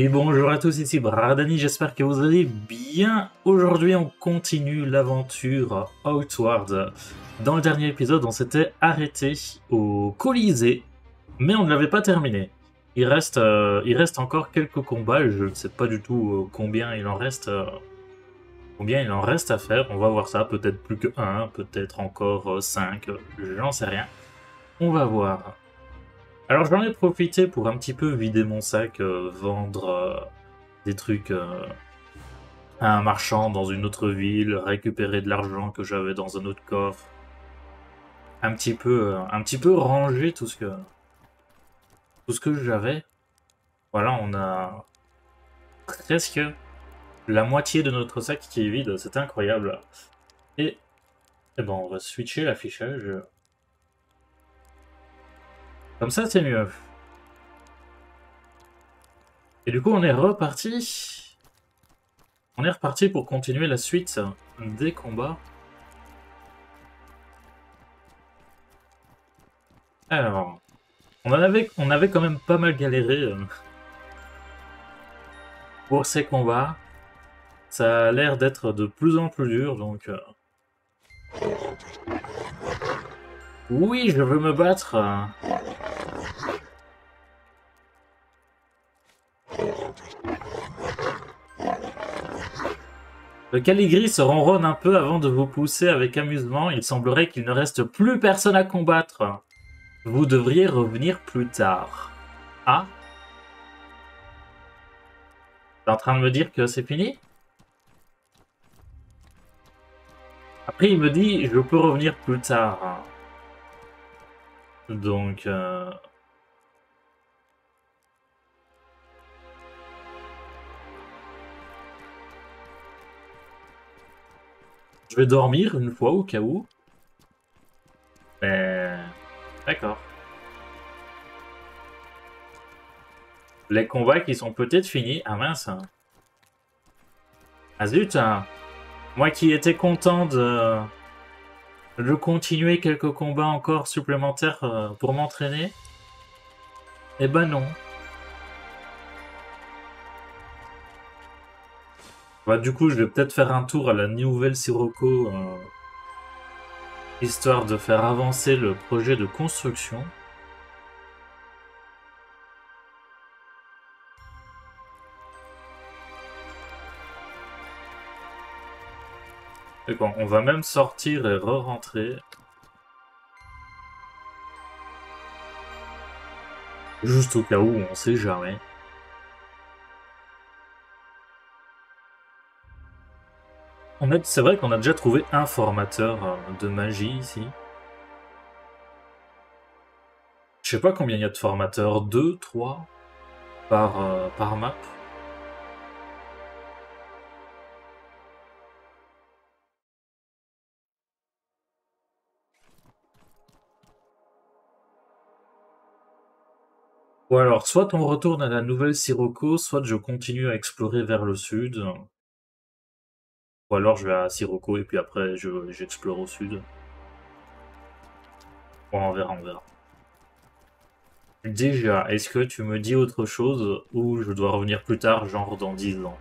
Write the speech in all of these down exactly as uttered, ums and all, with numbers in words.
Et bonjour à tous, ici Bradani, j'espère que vous allez bien. Aujourd'hui on continue l'aventure Outward. Dans le dernier épisode on s'était arrêté au Colisée, mais on ne l'avait pas terminé. Il reste, euh, il reste encore quelques combats, je ne sais pas du tout euh, combien il en reste euh, combien il en reste à faire. On va voir ça, peut-être plus que un, peut-être encore cinq, euh, je n'en sais rien. On va voir. Alors j'en ai profité pour un petit peu vider mon sac, euh, vendre euh, des trucs euh, à un marchand dans une autre ville, récupérer de l'argent que j'avais dans un autre coffre, un petit peu, euh, un petit peu ranger tout ce que tout ce que j'avais. Voilà, on a presque la moitié de notre sac qui est vide, c'est incroyable. Et, et ben on va switcher l'affichage. Comme ça, c'est mieux. Et du coup, on est reparti. On est reparti pour continuer la suite des combats. Alors, on en avait, on avait quand même pas mal galéré euh, pour ces combats. Ça a l'air d'être de plus en plus dur, donc... Euh... Oui, je veux me battre. Le Caligri se ronronne un peu avant de vous pousser avec amusement. Il semblerait qu'il ne reste plus personne à combattre. Vous devriez revenir plus tard. Ah? T'es en train de me dire que c'est fini? Après, il me dit, je peux revenir plus tard. Donc, euh... je vais dormir une fois au cas où. Mais, d'accord. Les combats qui sont peut-être finis. Ah mince. Ah zut. Hein. Moi qui étais content de... de continuer quelques combats encore supplémentaires pour m'entraîner. Eh ben non. Bah du coup, je vais peut-être faire un tour à la nouvelle Sirocco, euh, histoire de faire avancer le projet de construction. Et bon, on va même sortir et re-rentrer. Juste au cas où, on sait jamais. C'est vrai qu'on a déjà trouvé un formateur de magie ici. Je sais pas combien il y a de formateurs, deux, trois par, euh, par map. Ou alors, soit on retourne à la nouvelle Sirocco, soit je continue à explorer vers le sud. Ou alors je vais à Sirocco et puis après j'explore je, au sud. Bon, on verra, on verra. Déjà, est-ce que tu me dis autre chose ou je dois revenir plus tard, genre dans dix ans?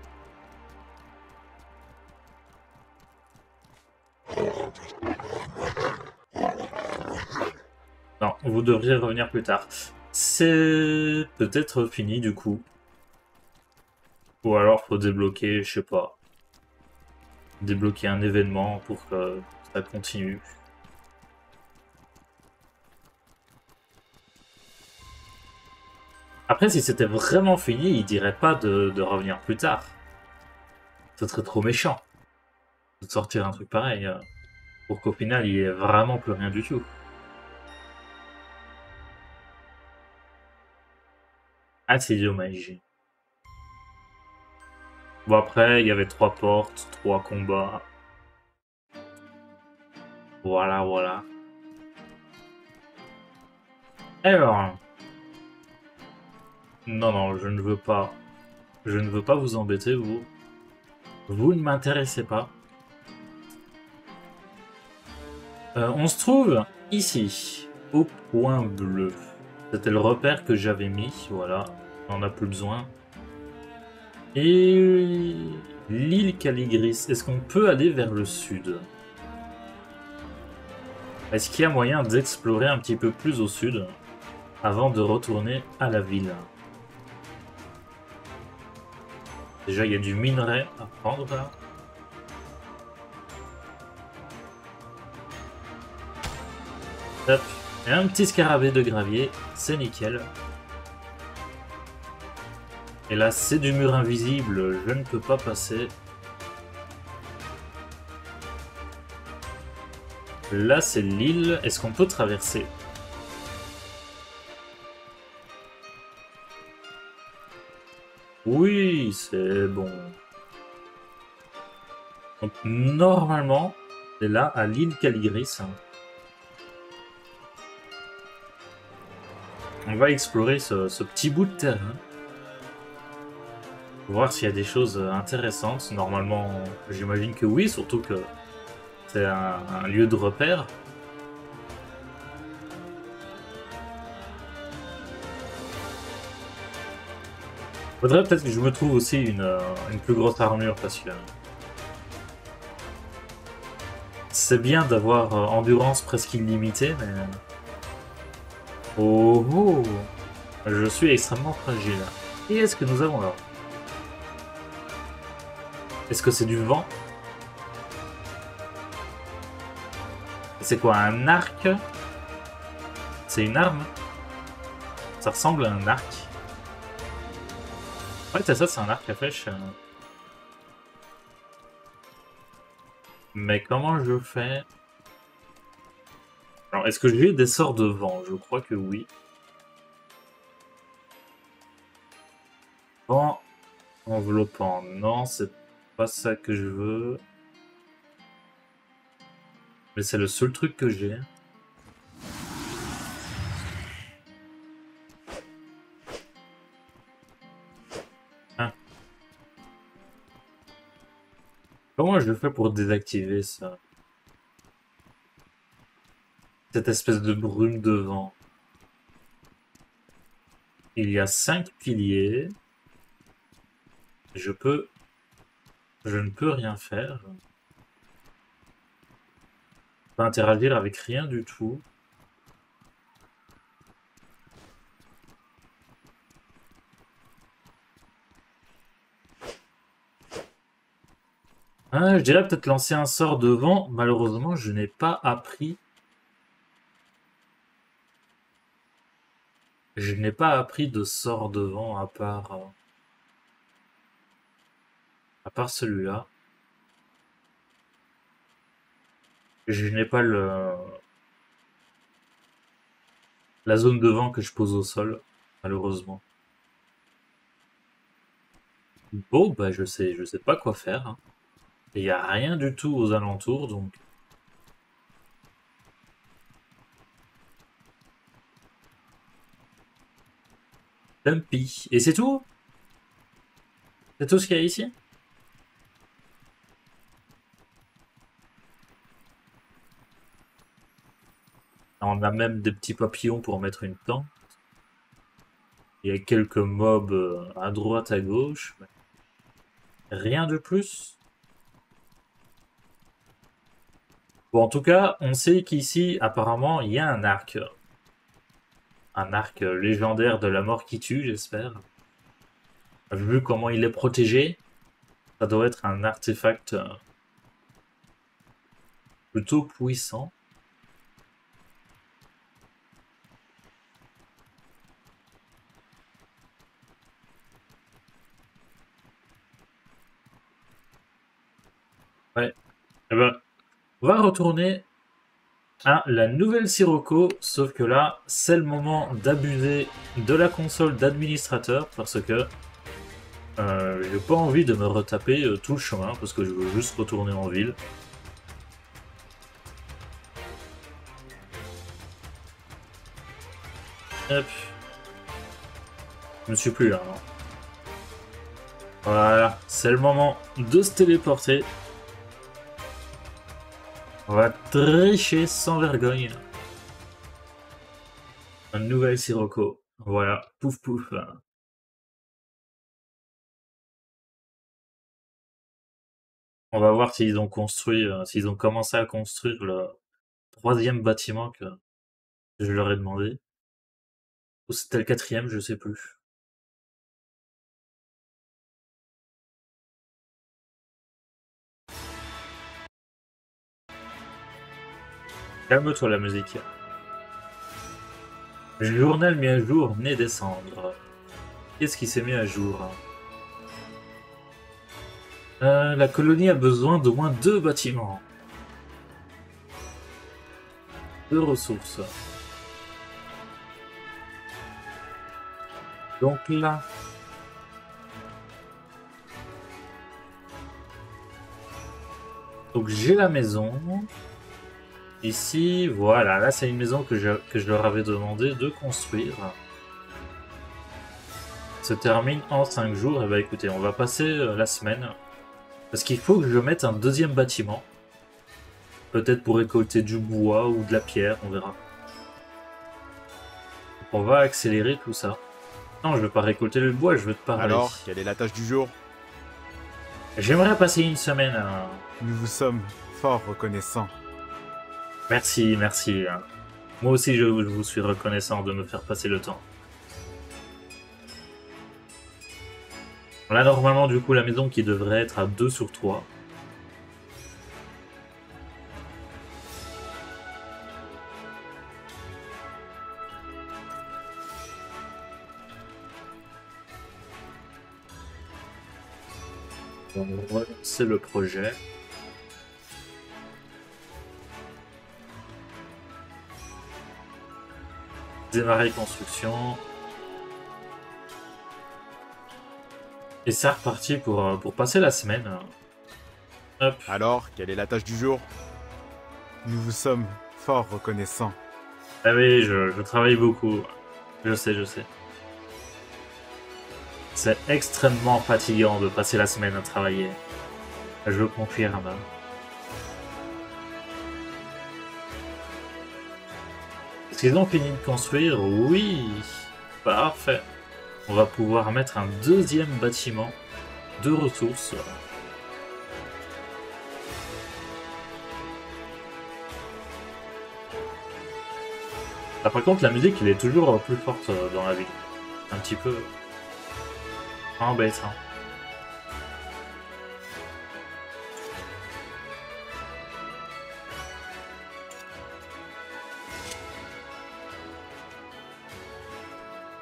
Non, vous devriez revenir plus tard. C'est peut-être fini du coup. Ou alors faut débloquer, je sais pas. Débloquer un événement pour que ça continue. Après, si c'était vraiment fini, il dirait pas de, de revenir plus tard. Ce serait trop méchant de sortir un truc pareil. Pour qu'au final, il n'y ait vraiment plus rien du tout. Ah, c'est dommage. Bon, après, il y avait trois portes, trois combats. Voilà, voilà. Alors. Non, non, je ne veux pas. Je ne veux pas vous embêter, vous. Vous ne m'intéressez pas. Euh, on se trouve ici, au point bleu. C'était le repère que j'avais mis, voilà, on n'en a plus besoin. Et l'île Caligris, est-ce qu'on peut aller vers le sud? Est-ce qu'il y a moyen d'explorer un petit peu plus au sud avant de retourner à la ville? Déjà, il y a du minerai à prendre là. Hop. Et un petit scarabée de gravier, c'est nickel. Et là, c'est du mur invisible, je ne peux pas passer. Là, c'est l'île. Est-ce qu'on peut traverser? Oui, c'est bon. Donc, normalement, c'est là, à l'île Caligris. On va explorer ce, ce petit bout de terrain. Voir s'il y a des choses intéressantes. Normalement, j'imagine que oui, surtout que c'est un, un lieu de repère. Faudrait peut-être que je me trouve aussi une, une plus grosse armure, parce que c'est bien d'avoir endurance presque illimitée, mais... Oh, oh, je suis extrêmement fragile. Et est-ce que nous avons là? Est-ce que c'est du vent? C'est quoi, un arc? C'est une arme? Ça ressemble à un arc. Ouais, c'est ça, c'est un arc à flèche. Mais comment je fais? Alors, est-ce que j'ai des sorts de vent? Je crois que oui. Vent enveloppant. Non, c'est pas ça que je veux. Mais c'est le seul truc que j'ai. Hein. Comment je le fais pour désactiver ça? Cette espèce de brume de vent. Il y a cinq piliers. Je peux... Je ne peux rien faire. Je peux interagir avec rien du tout. Ah, je dirais peut-être lancer un sort de vent. Malheureusement, je n'ai pas appris... Je n'ai pas appris de sort de vent à part, euh, à part celui-là. Je n'ai pas le la zone de vent que je pose au sol, malheureusement. Bon, bah je sais, je sais pas quoi faire, hein. Il n'y a rien du tout aux alentours, donc. Et c'est tout? C'est tout ce qu'il y a ici? On a même des petits papillons pour mettre une tente. Il y a quelques mobs à droite, à gauche. Rien de plus. Bon, en tout cas, on sait qu'ici, apparemment, il y a un arc. Un arc légendaire de la mort qui tue, j'espère. Vu comment il est protégé, ça doit être un artefact plutôt puissant. Ouais. Eh ben, on va retourner... Ah, la nouvelle Sirocco, sauf que là, c'est le moment d'abuser de la console d'administrateur parce que euh, j'ai pas envie de me retaper euh, tout le chemin parce que je veux juste retourner en ville. Hop. Je ne suis plus là, non. Voilà, c'est le moment de se téléporter. On va tricher sans vergogne. Un nouvel Sirocco. Voilà, pouf pouf. On va voir s'ils ont construit, euh, s'ils ont commencé à construire le troisième bâtiment que je leur ai demandé. Ou c'était le quatrième, je sais plus. Calme-toi la musique. Journal mis à jour, né décembre. Qu'est-ce qui s'est mis à jour? Euh, la colonie a besoin d'au moins deux bâtiments. Deux ressources. Donc là... Donc j'ai la maison. Ici, voilà. Là, c'est une maison que je, que je leur avais demandé de construire. Se termine en cinq jours. Et bah écoutez, on va passer la semaine. Parce qu'il faut que je mette un deuxième bâtiment. Peut-être pour récolter du bois ou de la pierre, on verra. On va accélérer tout ça. Non, je veux pas récolter le bois, je veux te parler. Alors, quelle est la tâche du jour? J'aimerais passer une semaine à... Nous vous sommes fort reconnaissants. Merci, merci. Moi aussi, je vous suis reconnaissant de me faire passer le temps. Là, normalement, du coup, la maison qui devrait être à deux sur trois. On va relancer le projet. Démarrer construction. Et c'est reparti pour, pour passer la semaine. Hop. Alors, quelle est la tâche du jour? Nous vous sommes fort reconnaissants. Ah oui, je, je travaille beaucoup. Je sais, je sais. C'est extrêmement fatigant de passer la semaine à travailler. Je le confirme. Est-ce qu'ils ont fini de construire? Oui! Parfait! On va pouvoir mettre un deuxième bâtiment de ressources. Ah, par contre, la musique, elle est toujours plus forte dans la ville. Un petit peu... embêtant.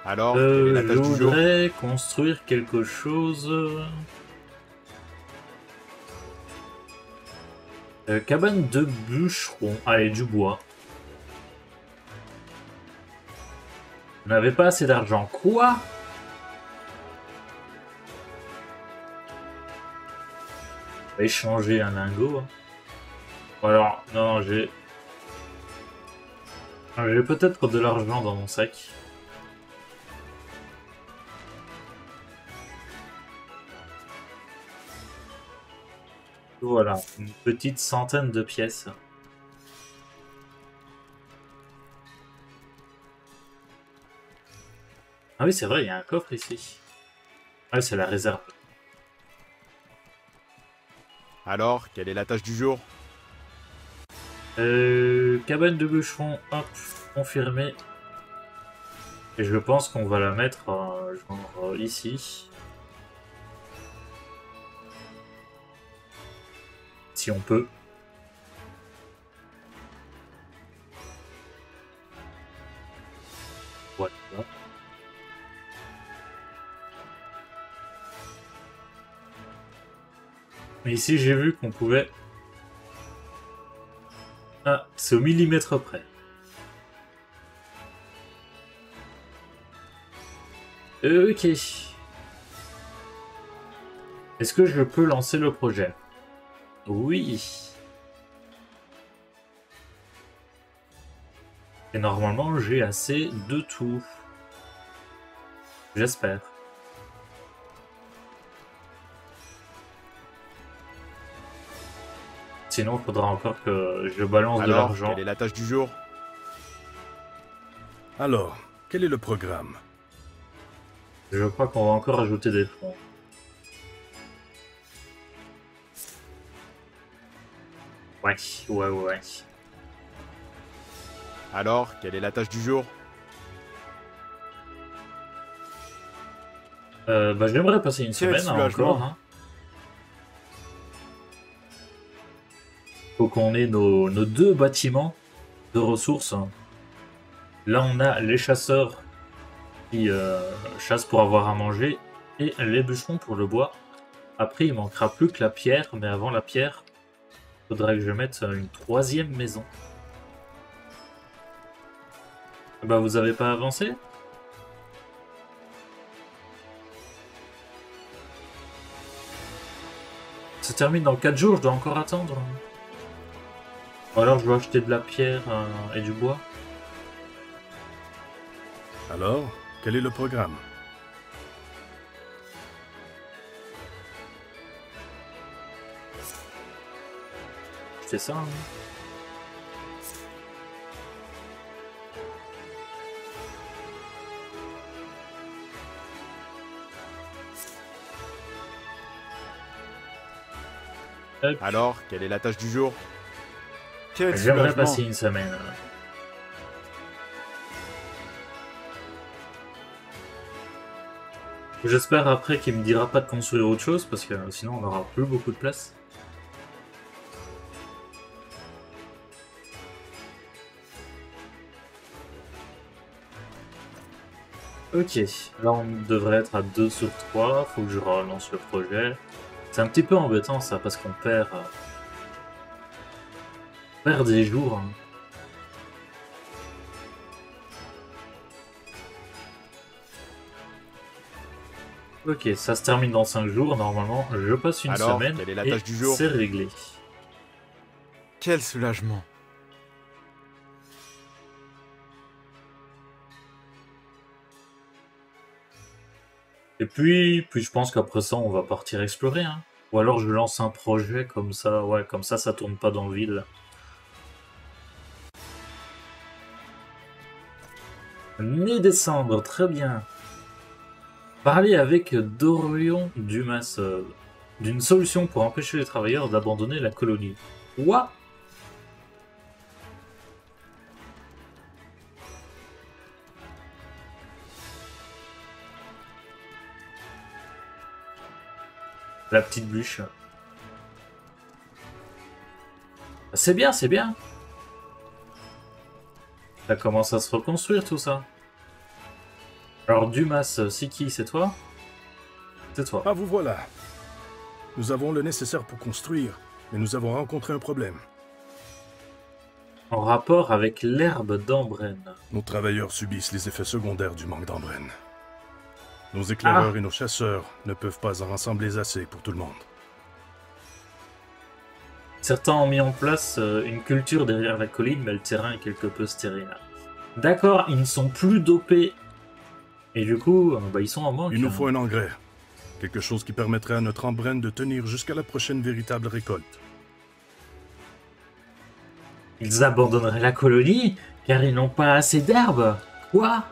Alors, euh, la tâche je voudrais du jour. Construire quelque chose. Euh, cabane de bûcheron. Allez, du bois. On n'avait pas assez d'argent. Quoi? On va échanger un lingot. Alors, non, j'ai... J'ai peut-être de l'argent dans mon sac. Voilà, une petite centaine de pièces. Ah oui, c'est vrai, il y a un coffre ici. Ah, c'est la réserve. Alors, quelle est la tâche du jour? euh, Cabane de bûcheron, hop, confirmé. Et je pense qu'on va la mettre euh, genre euh, ici. Si on peut. Voilà. Mais ici j'ai vu qu'on pouvait... Ah, c'est au millimètre près. Ok. Est-ce que je peux lancer le projet ? Oui. Et normalement, j'ai assez de tout. J'espère. Sinon, il faudra encore que je balance de l'argent. Alors, quelle est la tâche du jour? Alors, quel est le programme? Je crois qu'on va encore ajouter des fonds. Ouais, ouais, ouais. Alors, quelle est la tâche du jour? Euh, bah j'aimerais passer une quel semaine hein, encore. Hein. Faut qu'on ait nos, nos deux bâtiments de ressources. Là, on a les chasseurs qui euh, chassent pour avoir à manger et les bûcherons pour le bois. Après, il manquera plus que la pierre, mais avant la pierre, il faudra que je mette une troisième maison. Bah, vous avez pas avancé? Ça termine dans quatre jours, je dois encore attendre. Ou alors je dois acheter de la pierre euh, et du bois. Alors, quel est le programme? C'est ça. Hein. Alors, quelle est la tâche du jour? J'aimerais passer une semaine. J'espère après qu'il me dira pas de construire autre chose, parce que sinon on n'aura plus beaucoup de place. Ok, là on devrait être à deux sur trois, faut que je relance le projet. C'est un petit peu embêtant ça, parce qu'on perd... Euh... On perd des jours. Hein. Ok, ça se termine dans cinq jours, normalement je passe une Alors, semaine quelle est la tâche du jour ? C'est réglé. Quel soulagement. Et puis, puis je pense qu'après ça, on va partir explorer. Hein. Ou alors je lance un projet comme ça. Ouais, comme ça, ça tourne pas dans le vide. mi-décembre, très bien. Parler avec Dorian Dumas euh, d'une solution pour empêcher les travailleurs d'abandonner la colonie. Ouah. La petite bûche. C'est bien, c'est bien. Ça commence à se reconstruire tout ça. Alors Dumas, c'est qui? C'est toi? C'est toi. Ah, vous voilà. Nous avons le nécessaire pour construire, mais nous avons rencontré un problème. En rapport avec l'herbe d'Embrène. Nos travailleurs subissent les effets secondaires du manque d'Embrène. Nos éclaireurs ah. et nos chasseurs ne peuvent pas en rassembler assez pour tout le monde. Certains ont mis en place une culture derrière la colline, mais le terrain est quelque peu stérile. D'accord, ils ne sont plus dopés. Et du coup, bah, ils sont en manque. Il nous faut un engrais. Quelque chose qui permettrait à notre embrène de tenir jusqu'à la prochaine véritable récolte. Ils abandonneraient la colonie, car ils n'ont pas assez d'herbe. Quoi?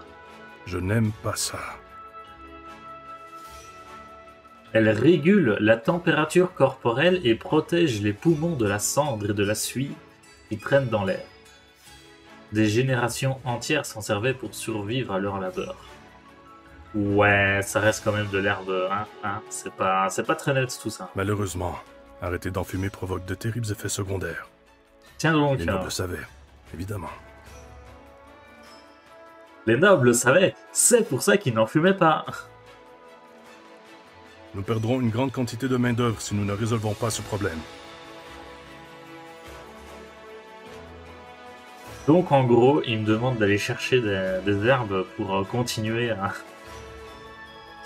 Je n'aime pas ça. Elle régule la température corporelle et protège les poumons de la cendre et de la suie qui traînent dans l'air. Des générations entières s'en servaient pour survivre à leur labeur. Ouais, ça reste quand même de l'herbe, hein, hein, c'est pas, c'est pas très net tout ça. Malheureusement, arrêter d'enfumer provoque de terribles effets secondaires. Tiens donc. Les nobles savaient, évidemment. Les nobles savaient, c'est pour ça qu'ils n'en fumaient pas. Nous perdrons une grande quantité de main-d'œuvre si nous ne résolvons pas ce problème. Donc en gros, il me demande d'aller chercher des, des herbes pour euh, continuer à...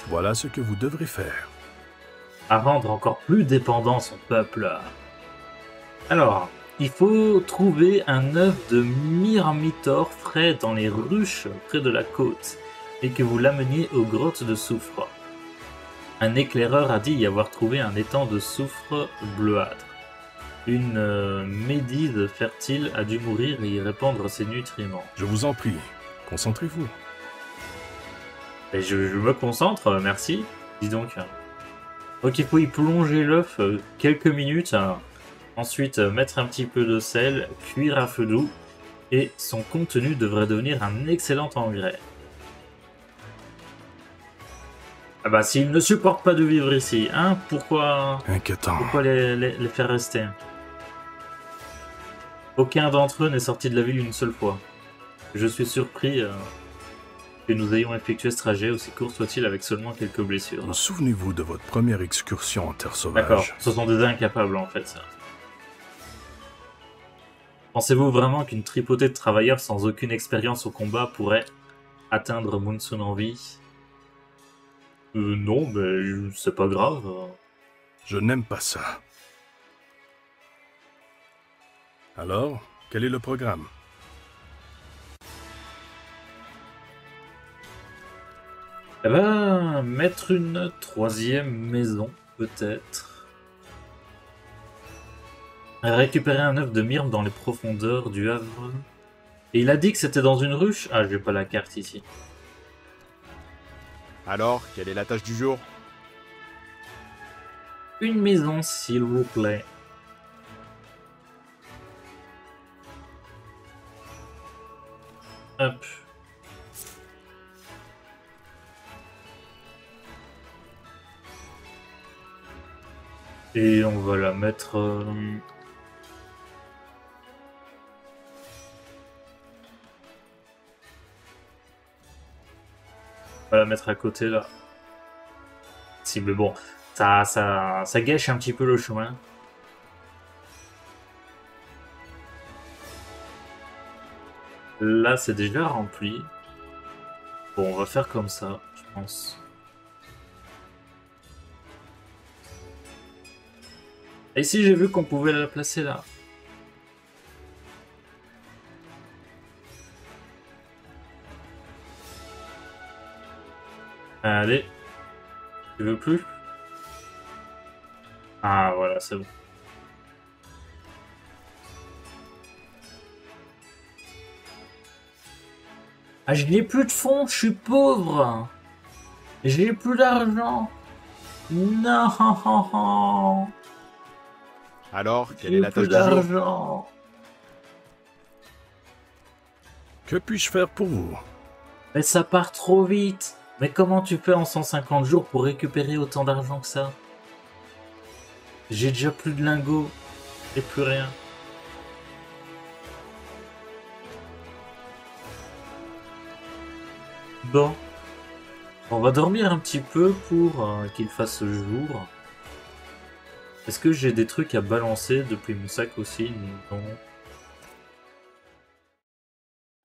Voilà ce que vous devrez faire. À rendre encore plus dépendant son peuple. Alors, il faut trouver un œuf de Myrmitor frais dans les ruches près de la côte et que vous l'ameniez aux grottes de soufre. Un éclaireur a dit y avoir trouvé un étang de soufre bleuâtre. Une euh, médide fertile a dû mourir et y répandre ses nutriments. Je vous en prie, concentrez-vous. Je, je me concentre, merci. Dis donc. Donc il faut y plonger l'œuf quelques minutes. Ensuite, mettre un petit peu de sel, cuire à feu doux, et son contenu devrait devenir un excellent engrais. Ah bah s'ils ne supportent pas de vivre ici, hein, pourquoi, pourquoi les, les, les faire rester? Aucun d'entre eux n'est sorti de la ville une seule fois. Je suis surpris euh, que nous ayons effectué ce trajet, aussi court soit-il, avec seulement quelques blessures. Souvenez-vous de votre première excursion en terre sauvage. D'accord, ce sont des incapables en fait ça. Pensez-vous vraiment qu'une tripotée de travailleurs sans aucune expérience au combat pourrait atteindre Monsoon en vie? Euh, non, mais c'est pas grave. Je n'aime pas ça. Alors, quel est le programme? Eh ben, mettre une troisième maison, peut-être. Récupérer un œuf de myrme dans les profondeurs du Havre. Et il a dit que c'était dans une ruche? Ah, j'ai pas la carte ici. Alors, quelle est la tâche du jour? Une maison, s'il vous plaît. Hop. Et on va la mettre... Euh... On va la mettre à côté là. Si, mais bon, ça, ça, ça gâche un petit peu le chemin. Là, c'est déjà rempli. Bon, on va faire comme ça, je pense. Et ici, j'ai vu qu'on pouvait la placer là. Allez, tu veux plus? Ah voilà, c'est bon. Ah, je n'ai plus de fonds, je suis pauvre. Je n'ai plus d'argent. Non. Alors, quelle est la tâche du jour? Que puis-je faire pour vous? Mais ça part trop vite. Mais comment tu fais en cent cinquante jours pour récupérer autant d'argent que ça? J'ai déjà plus de lingots et plus rien. Bon. On va dormir un petit peu pour euh, qu'il fasse jour. Est-ce que j'ai des trucs à balancer depuis mon sac aussi? Non.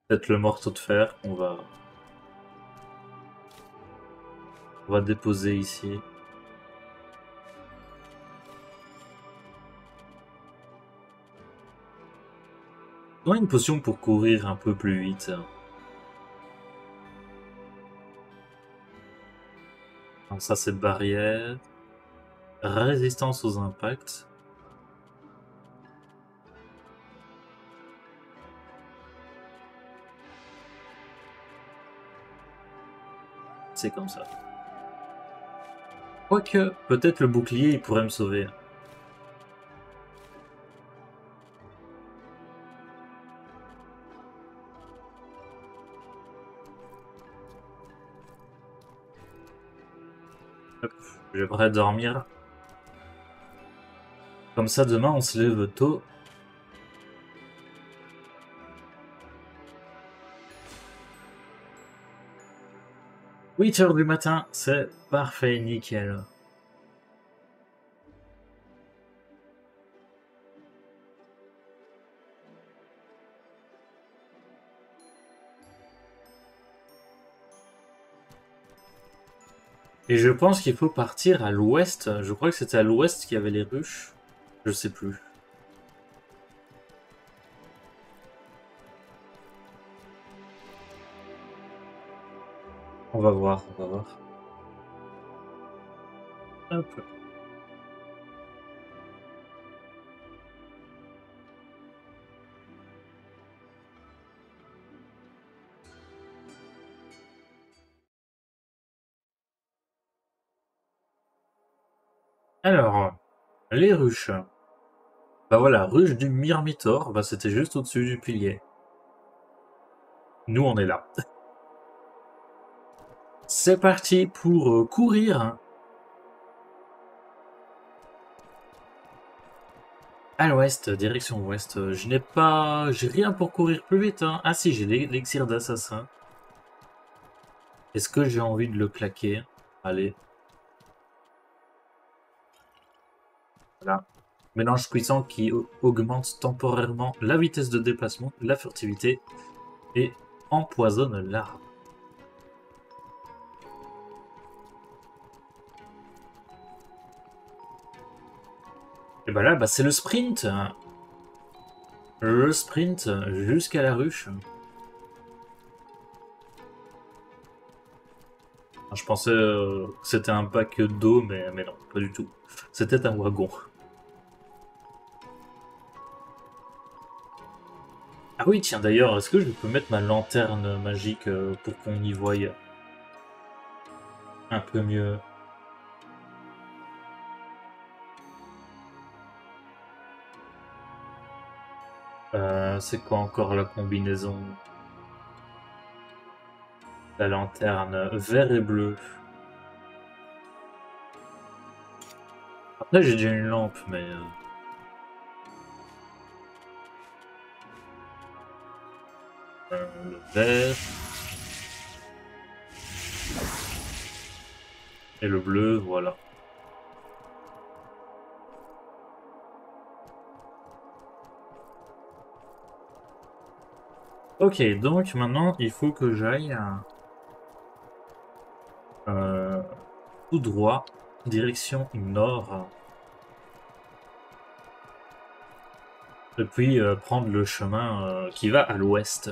Peut-être le morceau de fer qu'on va... On va déposer ici. On a une potion pour courir un peu plus vite. Donc ça c'est barrière. Résistance aux impacts. C'est comme ça. Quoique, peut-être le bouclier, il pourrait me sauver. Hop, j'aimerais dormir. Comme ça, demain, on se lève tôt. huit heures du matin, c'est parfait, nickel. Et je pense qu'il faut partir à l'ouest. Je crois que c'était à l'ouest qu'il y avait les ruches. Je sais plus. On va voir, on va voir. Hop. Alors, les ruches. Bah voilà, ruche du Myrmitor, bah c'était juste au-dessus du pilier. Nous on est là. C'est parti pour courir. À l'ouest, direction ouest. Je n'ai pas... J'ai rien pour courir plus vite. Hein. Ah si, j'ai l'élixir d'assassin. Est-ce que j'ai envie de le claquer? Allez. Voilà. Mélange cuisant qui augmente temporairement la vitesse de déplacement, la furtivité et empoisonne l'arbre. Et bah là, bah c'est le sprint. Le sprint jusqu'à la ruche. Je pensais que c'était un pack d'eau, mais, mais non, pas du tout. C'était un wagon. Ah oui, tiens, d'ailleurs, est-ce que je peux mettre ma lanterne magique pour qu'on y voie un peu mieux? Euh, c'est quoi encore la combinaison? La lanterne vert et bleu. Après j'ai déjà une lampe, mais... Euh, le vert. Et le bleu, voilà. Ok, donc maintenant il faut que j'aille euh, tout droit, direction nord. Et puis euh, prendre le chemin euh, qui va à l'ouest.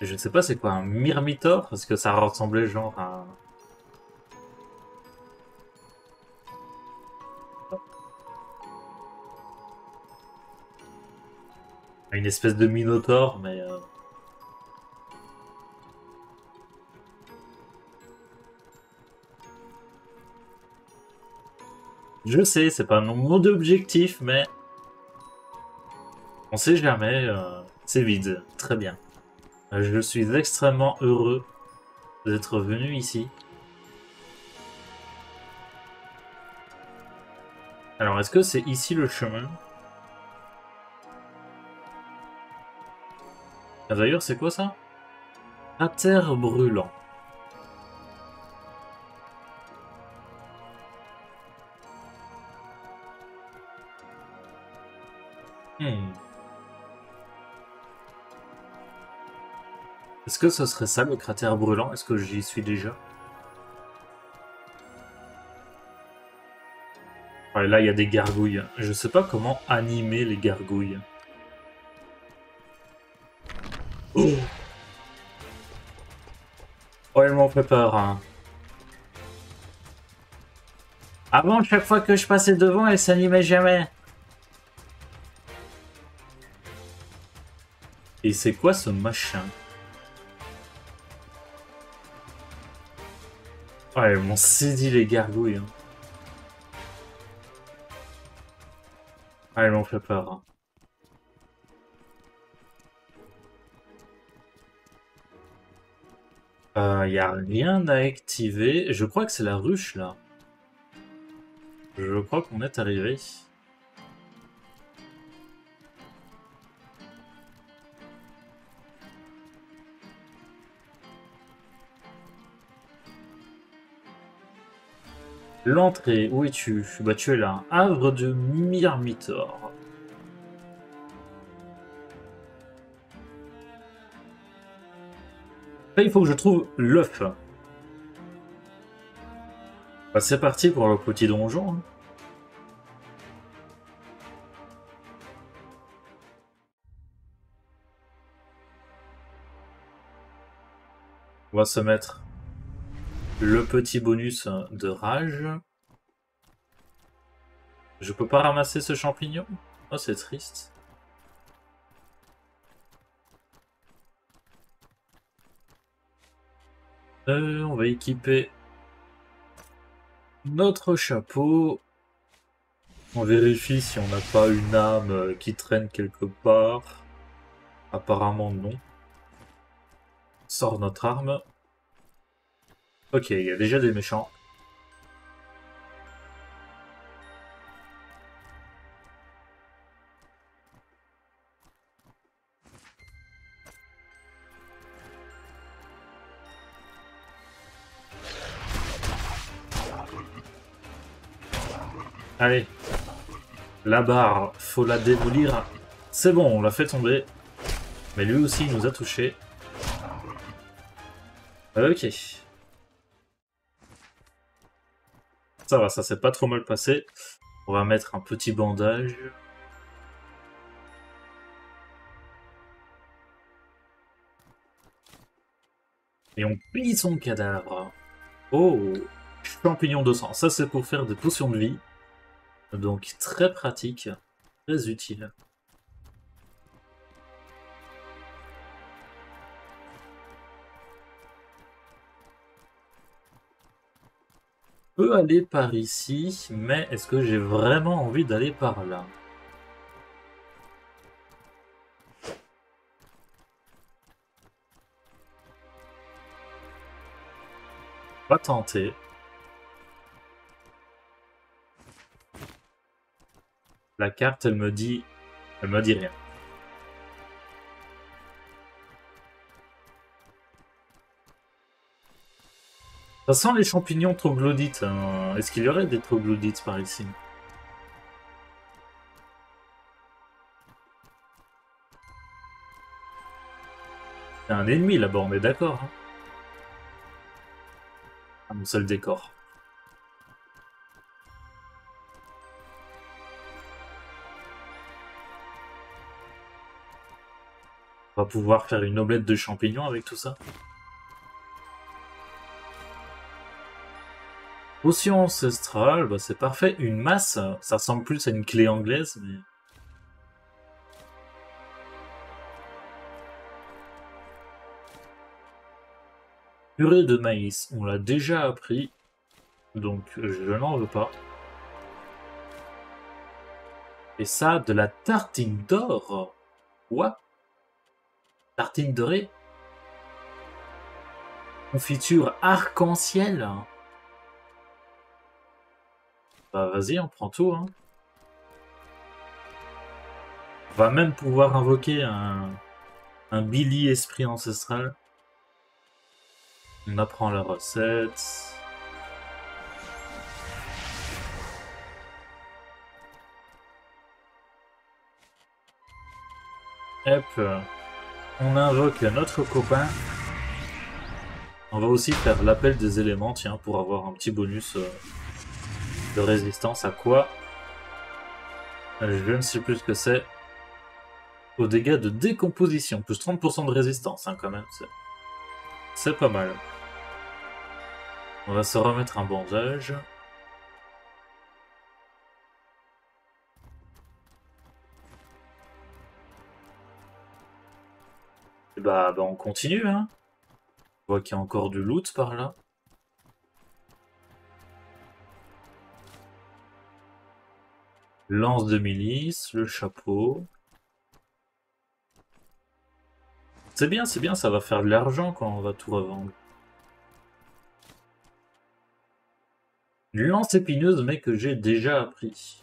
Je ne sais pas c'est quoi un Myrmitor, parce que ça ressemblait genre à... Une espèce de minotaure, mais... Euh... Je sais, c'est pas mon objectif, mais... On sait jamais, euh... c'est vide. Très bien. Je suis extrêmement heureux d'être venu ici. Alors, est-ce que c'est ici le chemin ? Ah, d'ailleurs, c'est quoi ça? Cratère brûlant. Hmm. Est-ce que ce serait ça, le cratère brûlant? Est-ce que j'y suis déjà? Ouais, là, il y a des gargouilles. Je sais pas comment animer les gargouilles. Oh, oh, elle m'en fait peur. Hein. Avant, chaque fois que je passais devant, elle s'animait jamais. Et c'est quoi ce machin? Oh, elles m'ont saisi les gargouilles. Hein. Oh, elles m'ont fait peur. Hein. Il euh, n'y a rien à activer. Je crois que c'est la ruche, là. Je crois qu'on est arrivé. L'entrée, où es-tu? Bah, tu es là. Havre de Myrmitor. Là, il faut que je trouve l'œuf. Bah, c'est parti pour le petit donjon. Hein. On va se mettre le petit bonus de rage. Je peux pas ramasser ce champignon? Oh, c'est triste. Euh, on va équiper notre chapeau. On vérifie si on n'a pas une âme qui traîne quelque part. Apparemment non. On sort notre arme. Ok, il y a déjà des méchants. Allez, la barre, faut la démolir. C'est bon, on l'a fait tomber. Mais lui aussi, il nous a touchés. Ok. Ça va, ça s'est pas trop mal passé. On va mettre un petit bandage. Et on plie son cadavre. Oh, champignon de sang. Ça, c'est pour faire des potions de vie. Donc très pratique, très utile. Je peux aller par ici, mais est-ce que j'ai vraiment envie d'aller par là? On va tenter. La carte, elle me dit, elle me dit rien. Ça sent les champignons troglodytes. Hein. Est-ce qu'il y aurait des troglodytes par ici? Il y a un ennemi là-bas, on est d'accord. Hein. Ah, mon seul décor. On va pouvoir faire une omelette de champignons avec tout ça. Potion ancestrale, bah c'est parfait. Une masse, ça ressemble plus à une clé anglaise. Mais... purée de maïs, on l'a déjà appris. Donc je n'en veux pas. Et ça, de la tartine d'or. Quoi ? Tartine dorée, confiture arc-en-ciel. Bah vas-y, on prend tout. Hein. On va même pouvoir invoquer un, un Billy esprit ancestral. On apprend la recette. Hop. On invoque notre copain. On va aussi faire l'appel des éléments, tiens, pour avoir un petit bonus euh, de résistance à quoi? euh, Je ne sais plus ce que c'est. Aux dégâts de décomposition, plus trente pour cent de résistance, hein, quand même. C'est pas mal. On va se remettre un bandage. Bah, bah on continue, hein. On voit qu'il y a encore du loot par là. Lance de milice, le chapeau. C'est bien, c'est bien, ça va faire de l'argent quand on va tout revendre. Une lance épineuse, mais que j'ai déjà appris.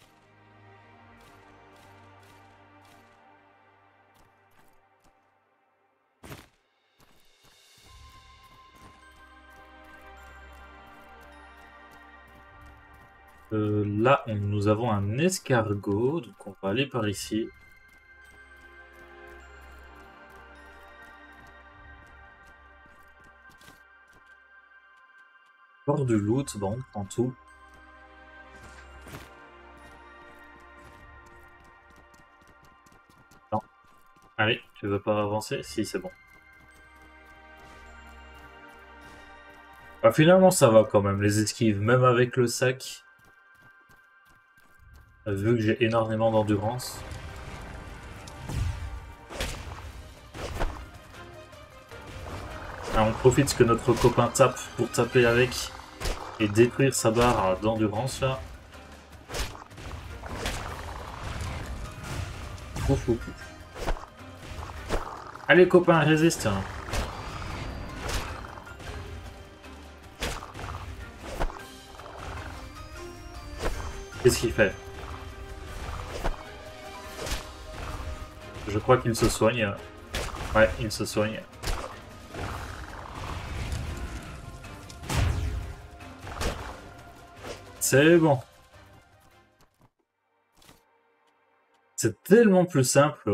Euh, là, on, nous avons un escargot, donc on va aller par ici. Port du loot, bon, on prend tout. Non. Allez, tu veux pas avancer? Si, c'est bon. Bah, finalement, ça va quand même, les esquives, même avec le sac. Vu que j'ai énormément d'endurance. On profite que notre copain tape pour taper avec. et détruire sa barre d'endurance là. Ouf, ouf, ouf. Allez copain, résiste. Qu'est-ce qu'il fait? Je crois qu'il se soigne. Ouais, il se soigne. C'est bon. C'est tellement plus simple.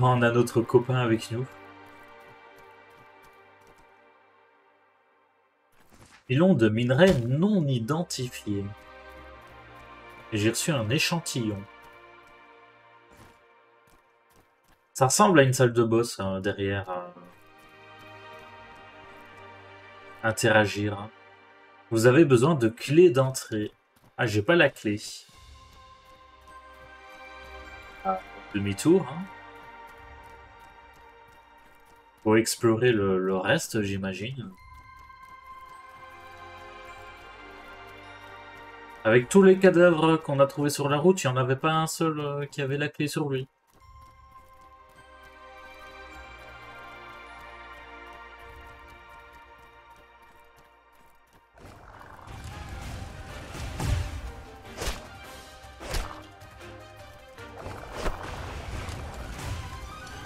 On a notre copain avec nous. Filon de minerais non identifié. J'ai reçu un échantillon. Ça ressemble à une salle de boss hein, derrière. Euh... Interagir. Vous avez besoin de clé d'entrée. Ah, j'ai pas la clé. Ah, demi-tour. Hein. Pour explorer le, le reste, j'imagine. Avec tous les cadavres qu'on a trouvés sur la route, il n'y en avait pas un seul qui avait la clé sur lui.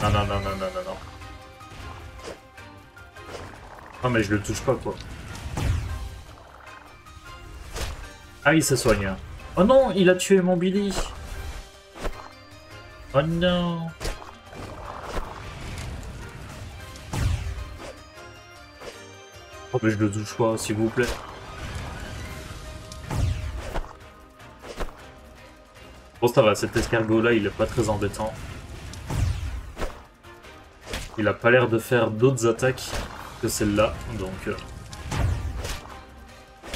Non, non, non, non, non, non, non. Oh, mais je le touche pas, quoi. Ah, il se soigne. Oh non, il a tué mon Billy. Oh non. Oh mais je le touche pas, s'il vous plaît. Bon ça va, cet escargot là, il est pas très embêtant. Il a pas l'air de faire d'autres attaques que celle-là, donc... Euh...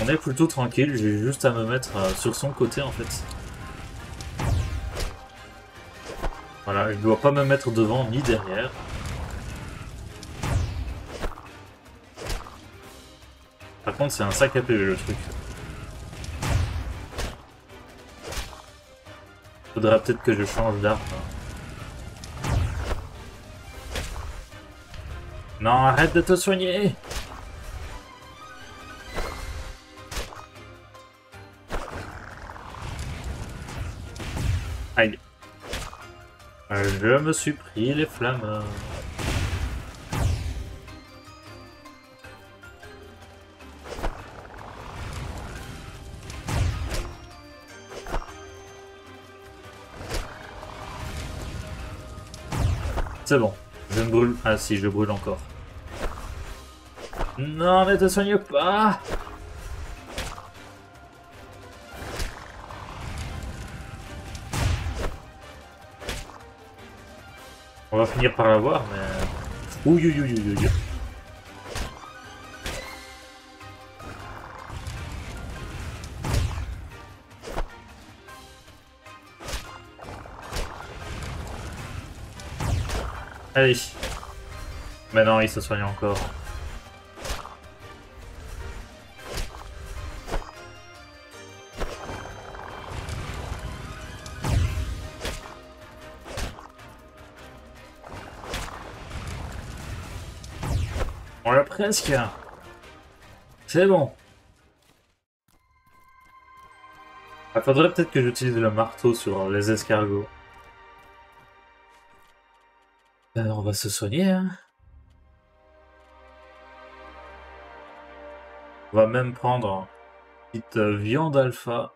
On est plutôt tranquille, j'ai juste à me mettre sur son côté en fait. Voilà, je ne dois pas me mettre devant ni derrière. Par contre c'est un sac à P V le truc. Faudra peut-être que je change d'arme. Non, arrête de te soigner! Aïe. Je me suis pris les flammes. C'est bon. Je me brûle. Ah si, je brûle encore. Non, ne te soigne pas! On va finir par l'avoir, mais... Ouh, ouh, ouh, ouh, ouh. Allez. Mais non, il se soigne encore. Presque. C'est bon. Il faudrait peut-être que j'utilise le marteau sur les escargots. Euh, on va se soigner. Hein. On va même prendre une petite viande alpha.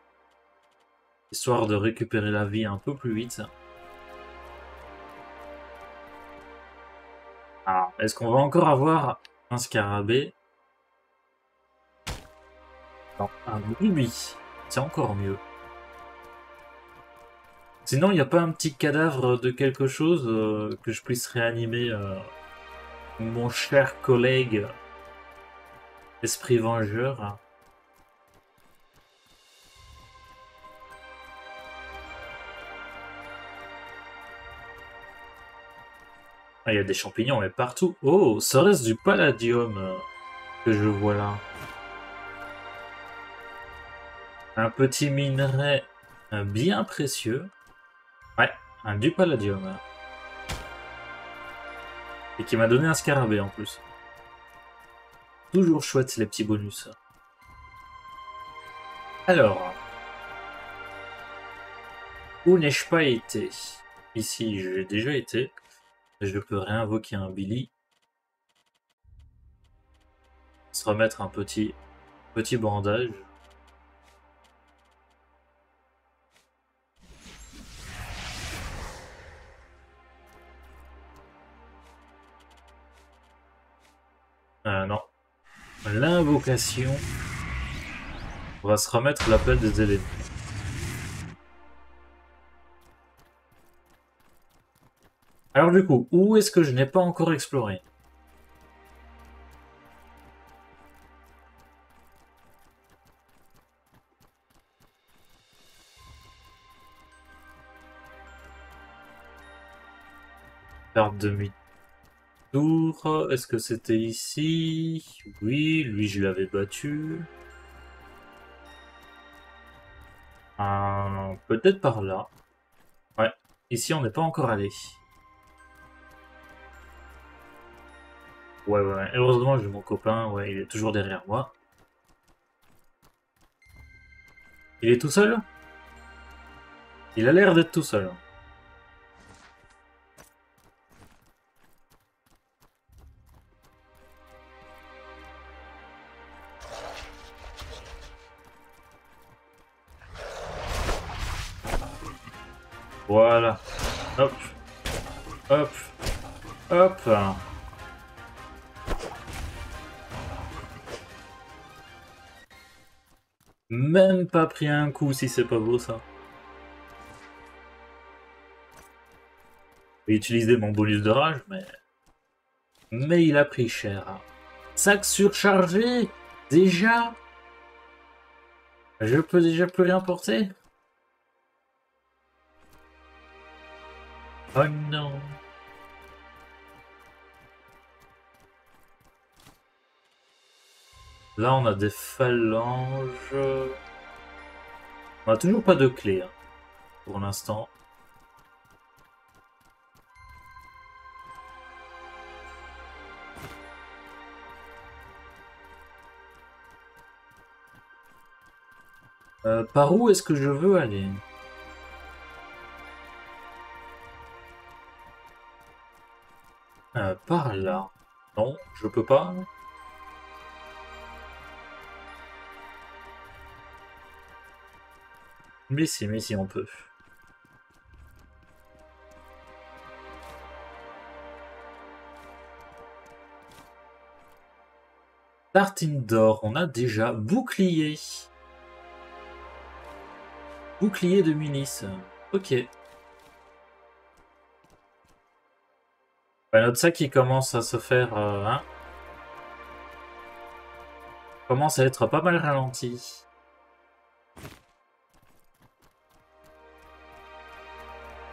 Histoire de récupérer la vie un peu plus vite. Alors, est-ce qu'on va encore avoir... un scarabée. Non, un rubi. C'est encore mieux. Sinon, il n'y a pas un petit cadavre de quelque chose euh, que je puisse réanimer euh, mon cher collègue esprit vengeur. Il y a des champignons, mais partout. Oh, serait-ce du palladium? que je vois là. Un petit minerai bien précieux. Ouais, un du palladium. Et qui m'a donné un scarabée en plus. Toujours chouette les petits bonus. Alors. Où n'ai-je pas été? Ici, j'ai déjà été. Je peux réinvoquer un Billy. Se remettre un petit, petit bandage. Euh, non. L'invocation. On va se remettre l'appel des éléments. Alors du coup, où est-ce que je n'ai pas encore exploré? Faire demi-tour, est-ce que c'était ici? Oui, lui je l'avais battu. Euh, peut-être par là. Ouais, ici on n'est pas encore allé. Ouais, ouais, heureusement j'ai mon copain, ouais, il est toujours derrière moi. Il est tout seul? Il a l'air d'être tout seul. Voilà. Hop. Hop. Hop. Même pas pris un coup, si c'est pas beau ça. J'ai utilisé mon bonus de rage, mais... Mais il a pris cher. Sac surchargé? Déjà? Je peux déjà plus rien porter? Oh non. Là, on a des phalanges. On n'a toujours pas de clé, hein, pour l'instant. Euh, par où est-ce que je veux aller? euh, Par là. Non, je peux pas. Mais si, mais si on peut. Tartine d'or, on a déjà bouclier. Bouclier de milice. Ok. Ben, notre sac qui commence à se faire... Euh, hein, commence à être pas mal ralenti.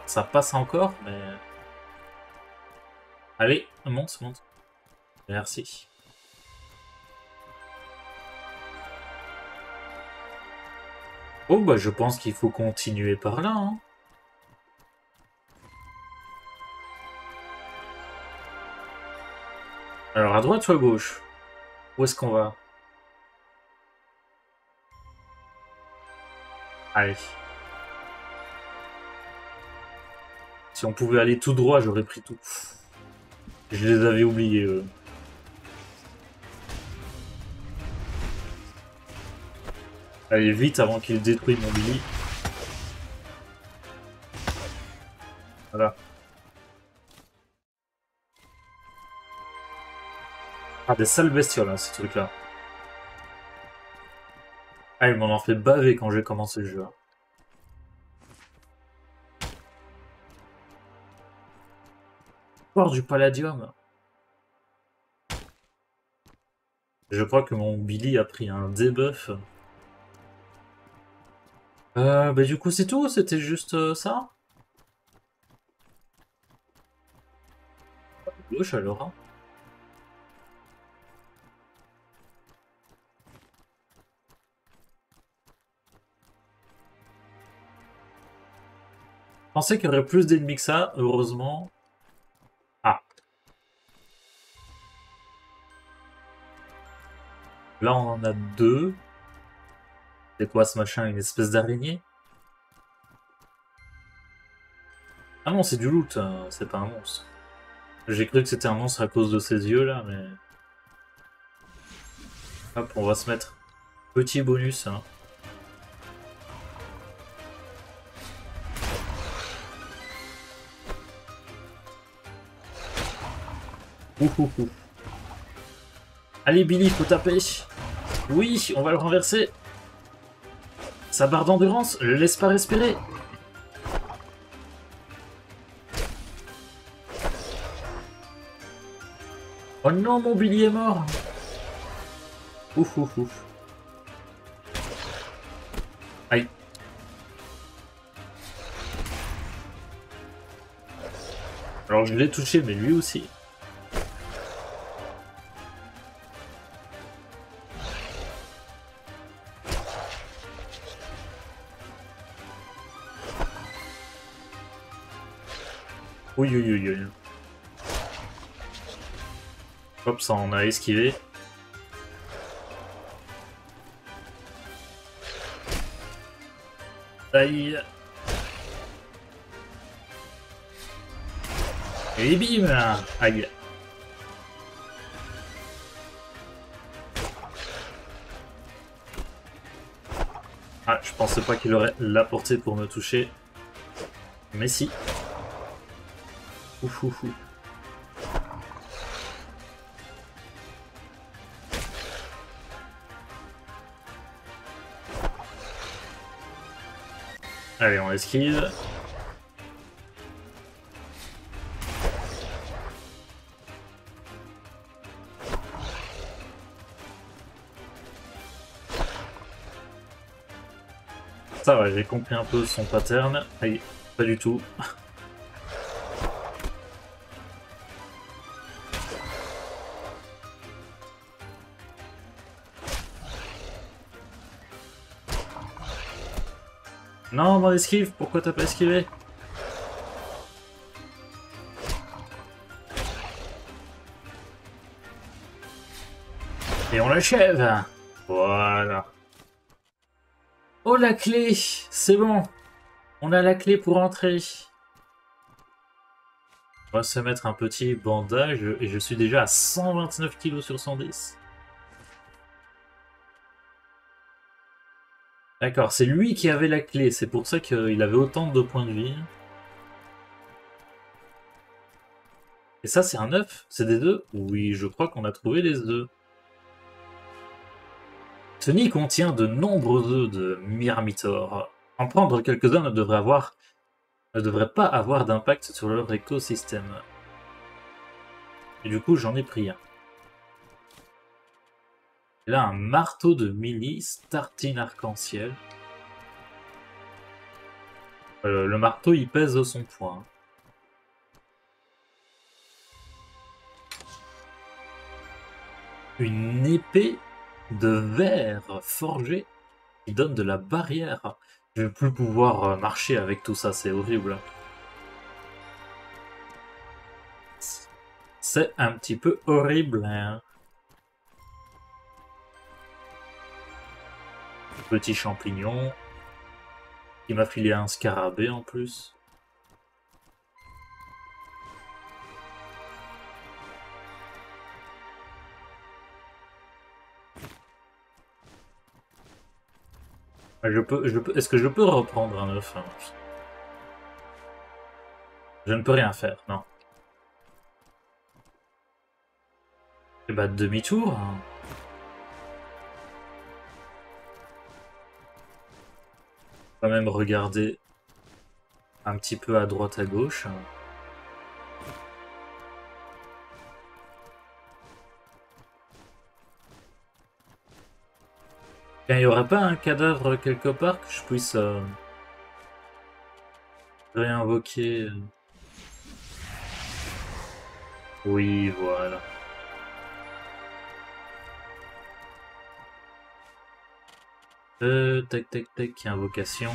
Ça passe encore, mais... Allez, monte, monte. Merci. Oh, bah je pense qu'il faut continuer par là, hein. Alors, à droite ou à gauche? Où est-ce qu'on va? Allez. Si on pouvait aller tout droit, j'aurais pris tout. Je les avais oubliés, eux. Allez, vite, avant qu'ils détruisent mon Billy. Voilà. Ah, des sales bestioles, hein, ces trucs-là. Ah, ils m'en ont fait baver quand j'ai commencé le jeu. Hein. Du palladium. Je crois que mon Billy a pris un debuff. Euh, bah du coup c'est tout, c'était juste euh, ça. Gauche alors. Hein. Je pensais qu'il y aurait plus d'ennemis que ça, heureusement. Ah. Là, on en a deux. C'est quoi ce machin? Une espèce d'araignée? Ah non, c'est du loot, c'est pas un monstre. J'ai cru que c'était un monstre à cause de ses yeux, là, mais... Hop, on va se mettre petit bonus, hein. Ouhouhou. Allez Billy, faut taper. Oui, on va le renverser. Sa barre d'endurance, le laisse pas respirer. Oh non, mon Billy est mort. Ouf, ouf, ouf. Aïe. Alors je l'ai touché, mais lui aussi. Oui, oui, oui, oui. Hop, ça on a esquivé. Aïe. Et bim. Aïe. Ah, je pensais pas qu'il aurait la portée pour me toucher. Mais si. Ouf, ouf, ouf. Allez, on esquive. Ça va, j'ai compris un peu son pattern. Aïe, pas du tout. Non, mon esquive, pourquoi t'as pas esquivé? Et on l'achève. Voilà. Oh, la clé. C'est bon. On a la clé pour entrer. On va se mettre un petit bandage et je suis déjà à cent vingt-neuf kilos sur cent dix. D'accord, c'est lui qui avait la clé, c'est pour ça qu'il avait autant de points de vie. Et ça, c'est un neuf? C'est des deux? Oui, je crois qu'on a trouvé les deux. Ce nid contient de nombreux œufs de Myrmitor. En prendre quelques-uns ne devrait avoir, ne devrait pas avoir d'impact sur leur écosystème. Et du coup, j'en ai pris un. Là, un marteau de milice, tartine arc-en-ciel. Euh, le marteau, il pèse son poids. Une épée de verre forgé qui donne de la barrière. Je ne vais plus pouvoir marcher avec tout ça, c'est horrible. C'est un petit peu horrible, hein. Petit champignon. Il m'a filé un scarabée en plus. Je peux, je peux, est-ce que je peux reprendre un œuf? Je ne peux rien faire, non. Et bah demi-tour. Quand même regarder un petit peu à droite à gauche. Il n'y aurait pas un cadavre quelque part que je puisse euh, réinvoquer? Oui, voilà. Euh, tac tac tac, invocation.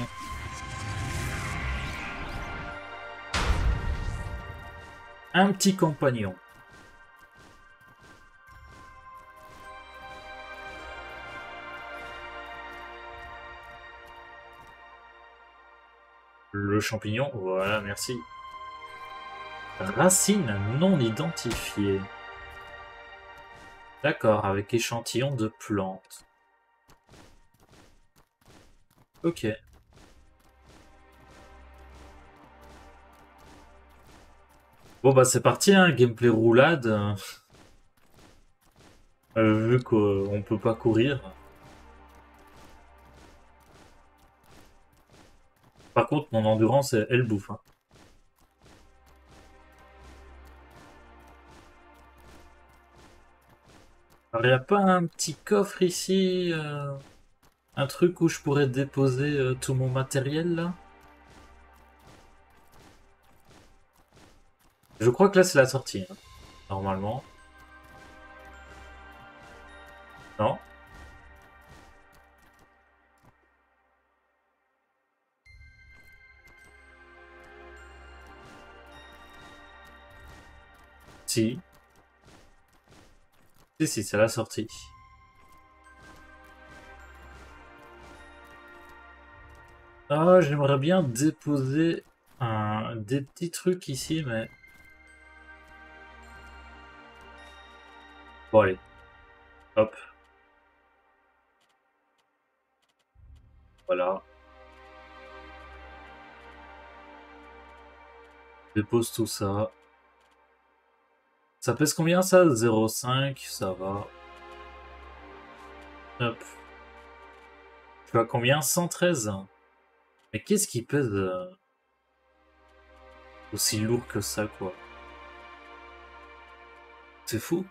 un petit compagnon. Le champignon, voilà, merci. Racine non identifiée. D'accord, avec échantillon de plantes. Ok. Bon bah c'est parti, hein, gameplay roulade. Euh, vu qu'on peut pas courir. Par contre, mon endurance, elle, elle bouffe. Hein. Alors, il n'y a pas un petit coffre ici euh, un truc où je pourrais déposer euh, tout mon matériel, là? Je crois que là, c'est la sortie, hein, normalement. Non? Si, si, si, c'est la sortie. Ah, j'aimerais bien déposer un, des petits trucs ici, mais... Bon, allez. Hop. Voilà. Dépose tout ça. Ça pèse combien ça? zéro virgule cinq, ça va. Hop. Tu vois combien? cent treize. Mais qu'est-ce qui pèse euh, aussi lourd que ça, quoi? C'est fou.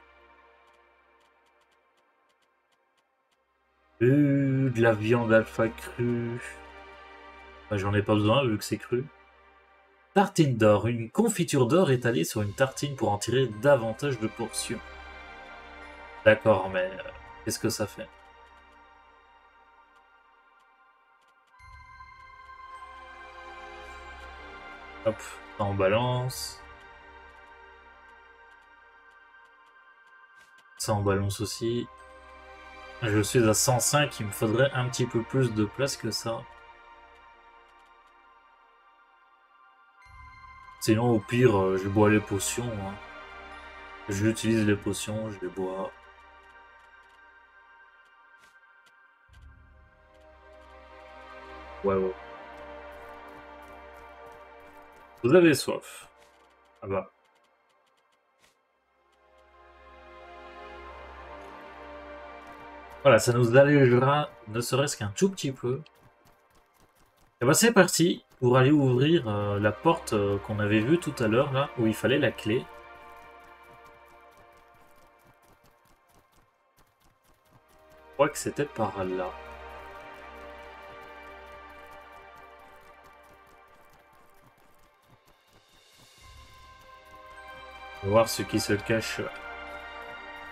Euh, de la viande alpha crue. Bah, j'en ai pas besoin vu que c'est cru. Tartine d'or, une confiture d'or étalée sur une tartine pour en tirer davantage de portions. D'accord, mais euh, qu'est-ce que ça fait? Hop, en balance. Ça en balance aussi. Je suis à cent cinq, il me faudrait un petit peu plus de place que ça. Sinon, au pire, je bois les potions. Hein. J'utilise les potions, je les bois. Ouais, ouais. Vous avez soif. Ah bah. Voilà, ça nous allégera, ne serait-ce qu'un tout petit peu. Et bah c'est parti. Pour aller ouvrir euh, la porte euh, qu'on avait vue tout à l'heure, là, où il fallait la clé. Je crois que c'était par là. On va voir ce qui se cache.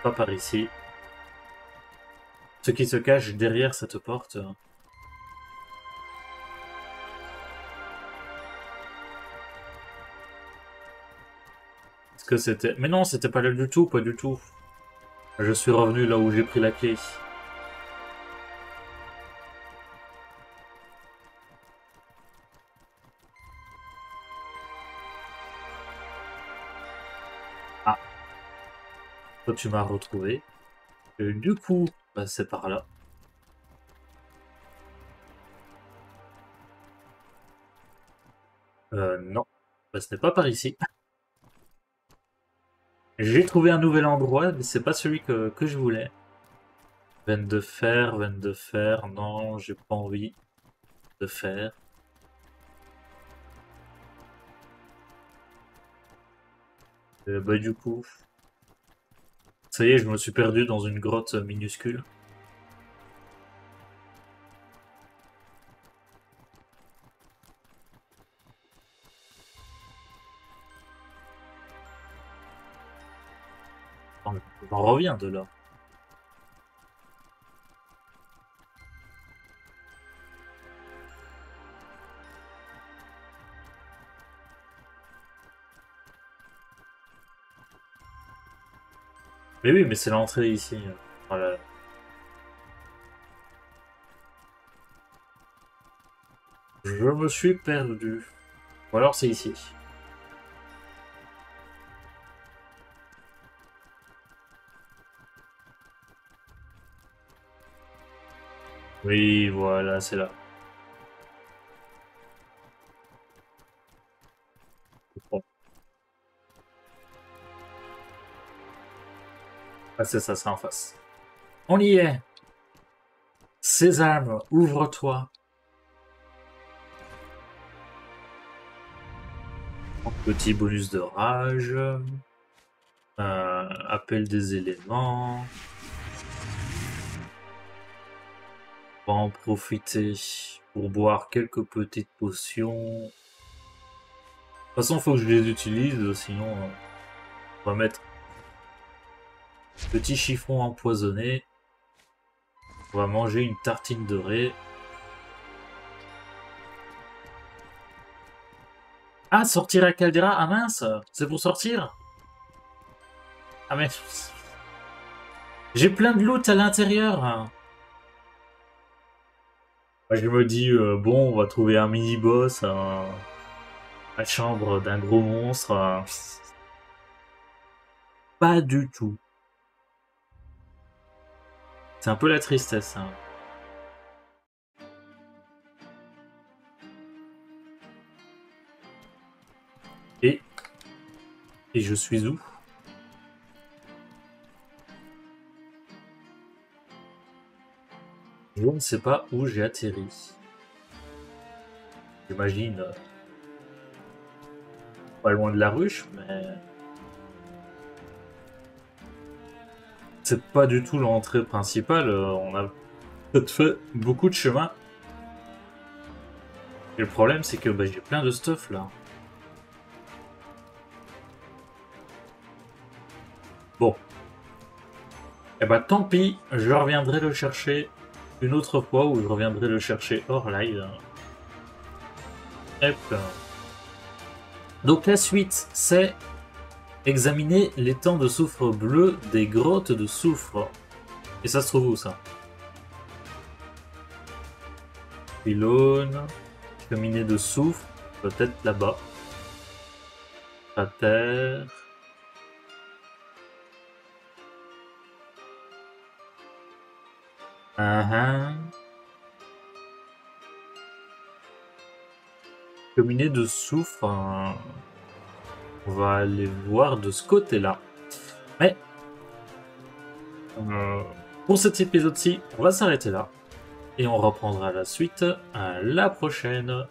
Pas par ici. Ce qui se cache derrière cette porte. Que c'était... Mais non, c'était pas là du tout, pas du tout. Je suis revenu là où j'ai pris la clé. Ah. Toi, tu m'as retrouvé. Et du coup, bah, c'est par là. Euh, non. Bah, ce n'est pas par ici. J'ai trouvé un nouvel endroit, mais c'est pas celui que, que je voulais. Veine de fer, veine de fer, non, j'ai pas envie de faire. Et bah du coup... Ça y est, je me suis perdu dans une grotte minuscule. On revient de là. Mais oui, mais c'est l'entrée ici. Voilà. Je me suis perdu. Ou alors c'est ici. Oui, voilà, c'est là. Ah, c'est ça, c'est en face. On y est. Sésame, ouvre-toi. Petit bonus de rage. Euh, appel des éléments. On va en profiter pour boire quelques petites potions. De toute façon, il faut que je les utilise, sinon euh, on va mettre petit chiffon empoisonné. On va manger une tartine dorée. Ah, sortir la caldeira, ah mince, c'est pour sortir. Ah mais... j'ai plein de loot à l'intérieur. Je me dis, euh, bon, on va trouver un mini-boss, euh, la chambre d'un gros monstre. Euh... Pas du tout. C'est un peu la tristesse. Hein. Et... et je suis où? Je ne sais pas où j'ai atterri. J'imagine. Euh, pas loin de la ruche, mais... c'est pas du tout l'entrée principale. Euh, on a peut-être fait beaucoup de chemin. Et le problème, c'est que bah, j'ai plein de stuff là. Bon. Et bah tant pis, je reviendrai le chercher. Une autre fois où je reviendrai le chercher hors live. Hop. Donc la suite, c'est examiner l'étang de soufre bleu des grottes de soufre. Et ça se trouve où ça? Pylône, cheminée de soufre, peut-être là-bas. Cratère. Uh-huh. Cheminée de soufre, hein. On va aller voir de ce côté-là. Mais euh, pour cet épisode-ci, on va s'arrêter là et on reprendra la suite à la prochaine.